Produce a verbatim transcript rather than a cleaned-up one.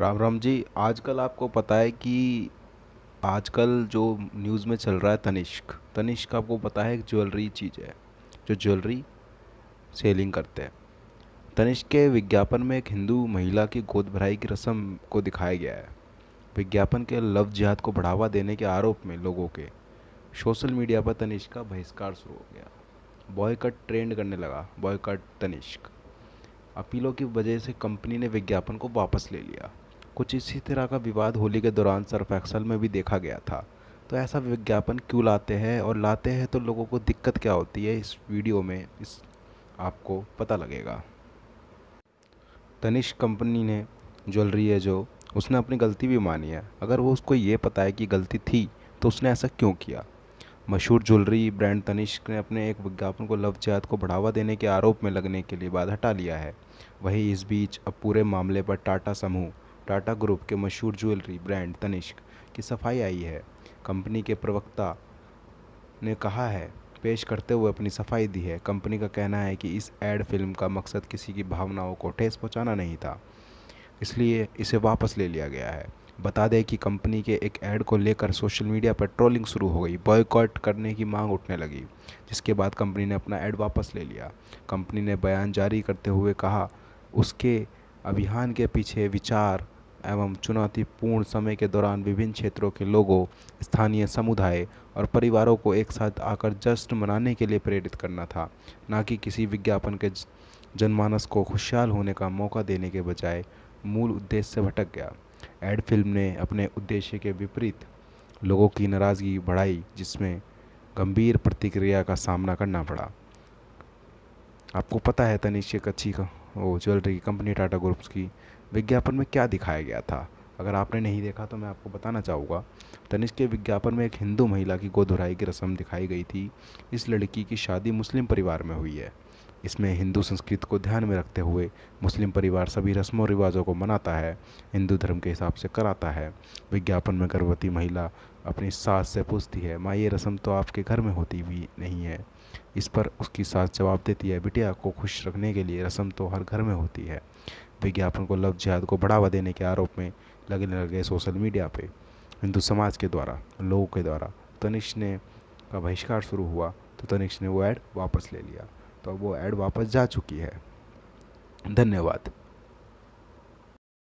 राम राम जी। आजकल आपको पता है कि आजकल जो न्यूज़ में चल रहा है तनिष्क तनिष्क आपको पता है ज्वेलरी चीज़ है जो ज्वेलरी सेलिंग करते हैं। तनिष्क के विज्ञापन में एक हिंदू महिला की गोद भराई की रस्म को दिखाया गया है। विज्ञापन के लव जिहाद को बढ़ावा देने के आरोप में लोगों के सोशल मीडिया पर तनिष्क का बहिष्कार शुरू हो गया। बॉयकट ट्रेंड करने लगा, बॉयकट तनिष्क। अपीलों की वजह से कंपनी ने विज्ञापन को वापस ले लिया। कुछ इसी तरह का विवाद होली के दौरान सर्फ एक्सेल में भी देखा गया था। तो ऐसा विज्ञापन क्यों लाते हैं और लाते हैं तो लोगों को दिक्कत क्या होती है, इस वीडियो में इस आपको पता लगेगा। तनिष्क कंपनी ने ज्वेलरी है जो उसने अपनी गलती भी मानी है। अगर वो उसको ये पता है कि गलती थी तो उसने ऐसा क्यों किया। मशहूर ज्वेलरी ब्रांड तनिष्क ने अपने एक विज्ञापन को लव जिहाद को बढ़ावा देने के आरोप में लगने के लिए बाद हटा लिया है। वहीं इस बीच अब पूरे मामले पर टाटा समूह टाटा ग्रुप के मशहूर ज्वेलरी ब्रांड तनिष्क की सफाई आई है। कंपनी के प्रवक्ता ने कहा है, पेश करते हुए अपनी सफाई दी है। कंपनी का कहना है कि इस एड फिल्म का मकसद किसी की भावनाओं को ठेस पहुँचाना नहीं था, इसलिए इसे वापस ले लिया गया है। बता दें कि कंपनी के एक ऐड को लेकर सोशल मीडिया पर ट्रोलिंग शुरू हो गई, बॉयकॉट करने की मांग उठने लगी, जिसके बाद कंपनी ने अपना ऐड वापस ले लिया। कंपनी ने बयान जारी करते हुए कहा, उसके अभियान के पीछे विचार एवं चुनौतीपूर्ण समय के दौरान विभिन्न क्षेत्रों के लोगों, स्थानीय समुदाय और परिवारों को एक साथ आकर जश्न मनाने के लिए प्रेरित करना था, न कि किसी विज्ञापन के जनमानस को खुशहाल होने का मौका देने के बजाय मूल उद्देश्य से भटक गया। एड फिल्म ने अपने उद्देश्य के विपरीत लोगों की नाराज़गी बढ़ाई, जिसमें गंभीर प्रतिक्रिया का सामना करना पड़ा। आपको पता है तनिष्क एक अच्छी वो ज्वेलरी की कंपनी टाटा ग्रुप्स की विज्ञापन में क्या दिखाया गया था। अगर आपने नहीं देखा तो मैं आपको बताना चाहूँगा। तनिष्क के विज्ञापन में एक हिंदू महिला की गोद भराई की रस्म दिखाई गई थी। इस लड़की की शादी मुस्लिम परिवार में हुई है। इसमें हिंदू संस्कृति को ध्यान में रखते हुए मुस्लिम परिवार सभी रस्मों रिवाजों को मनाता है, हिंदू धर्म के हिसाब से कराता है। विज्ञापन में गर्भवती महिला अपनी सास से पूछती है, माँ ये रस्म तो आपके घर में होती भी नहीं है। इस पर उसकी सास जवाब देती है, बिटिया को खुश रखने के लिए रस्म तो हर घर में होती है। विज्ञापन को लव जिहाद को बढ़ावा देने के आरोप में लगने लगे सोशल मीडिया पर हिंदू समाज के द्वारा लोगों के द्वारा तनिष्क ने का बहिष्कार शुरू हुआ तो तनिष्क ने वो ऐड वापस ले लिया। तो वो ऐड वापस जा चुकी है। धन्यवाद।